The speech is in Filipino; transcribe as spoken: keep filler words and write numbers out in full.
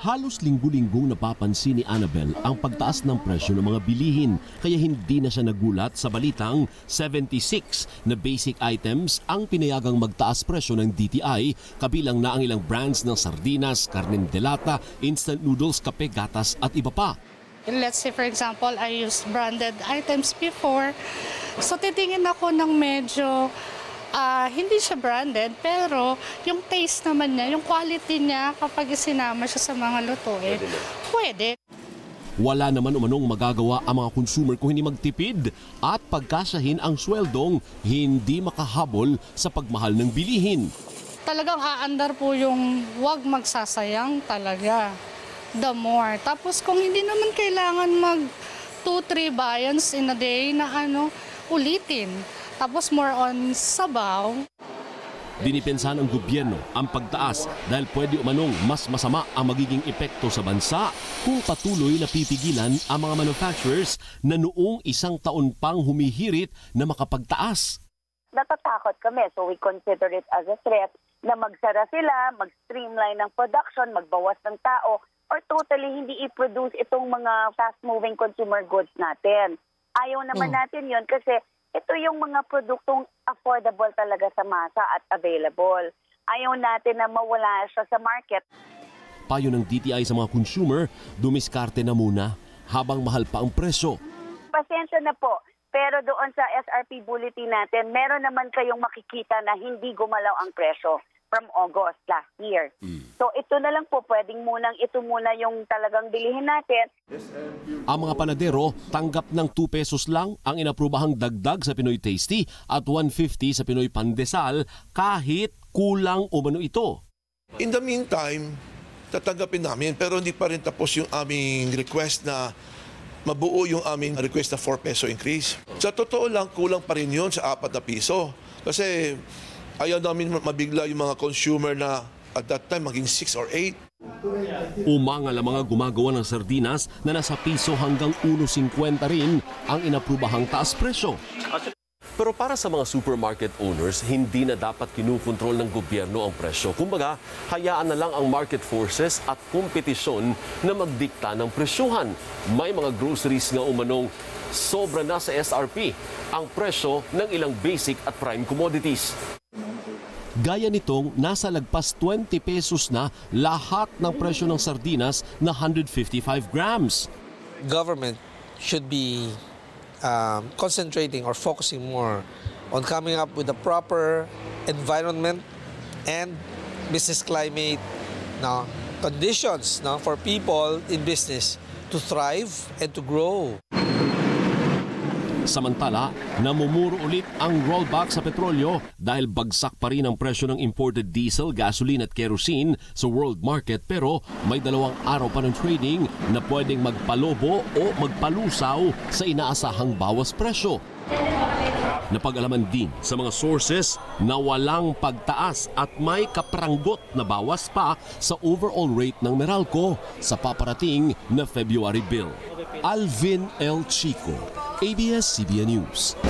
Halos linggo-linggong napapansin ni Annabel ang pagtaas ng presyo ng mga bilihin kaya hindi na siya nagulat sa balitang seventy-six na basic items ang pinayagang magtaas presyo ng D T I, kabilang na ang ilang brands ng sardinas, karne de lata, instant noodles, kape, gatas at iba pa. Let's say for example, I used branded items before. So titingin ako ng medyo Uh, hindi siya branded, pero yung taste naman niya, yung quality niya kapag isinama siya sa mga lutuin, pwede. Wala naman umanong magagawa ang mga consumer kung hindi magtipid at pagkasahin ang sweldong hindi makahabol sa pagmahal ng bilihin. Talagang aandar po yung wag magsasayang talaga, the more. Tapos kung hindi naman kailangan mag two to three bayans in a day na ano, ulitin. Tapos more on sabaw. Dinipensahan ng gobyerno ang pagtaas dahil pwede umanong mas masama ang magiging epekto sa bansa kung patuloy na pipigilan ang mga manufacturers na noong isang taon pang humihirit na makapagtaas. Natatakot kami, so we consider it as a threat na magsara sila, mag-streamline ng production, magbawas ng tao, or totally hindi i-produce itong mga fast-moving consumer goods natin. Ayaw naman oh. natin yun kasi ito yung mga produktong affordable talaga sa masa at available. Ayaw natin na mawala siya sa market. Payo ng D T I sa mga consumer, dumiskarte na muna habang mahal pa ang presyo. Pasensya na po, pero doon sa S R P bulletin natin, meron naman kayong makikita na hindi gumalaw ang presyo from August last year. Mm. So ito na lang po, pwedeng munang ito muna yung talagang bilihin natin. Ang mga panadero, tanggap ng two pesos lang ang inaprubahang dagdag sa Pinoy Tasty at one fifty sa Pinoy Pandesal kahit kulang umano ito. In the meantime, tatanggapin namin pero hindi pa rin tapos yung aming request na mabuo yung aming request na four peso increase. Sa totoo lang, kulang pa rin yun sa apat na piso kasi ayaw namin mabigla yung mga consumer na at that time maging six or eight. Umangal ang mga gumagawa ng sardinas na nasa piso hanggang one fifty rin ang inaprubahang taas presyo. Pero para sa mga supermarket owners, hindi na dapat kinukontrol ng gobyerno ang presyo. Kumbaga, hayaan na lang ang market forces at kompetisyon na magdikta ng presyuhan. May mga groceries nga umanong sobra na sa S R P ang presyo ng ilang basic at prime commodities. Gaya nitong nasa lagpas twenty pesos na lahat ng presyo ng sardinas na one fifty-five grams. Government should be um, concentrating or focusing more on coming up with a proper environment and business climate no, conditions no, for people in business to thrive and to grow. Samantala, namumuro ulit ang rollback sa petrolyo dahil bagsak pa rin ang presyo ng imported diesel, gasoline at kerosene sa world market, pero may dalawang araw pa ng trading na pwedeng magpalobo o magpalusaw sa inaasahang bawas presyo. Napag-alaman din sa mga sources na walang pagtaas at may kapranggot na bawas pa sa overall rate ng Meralco sa paparating na February bill. Alvin Elchico, A B S-C B N News.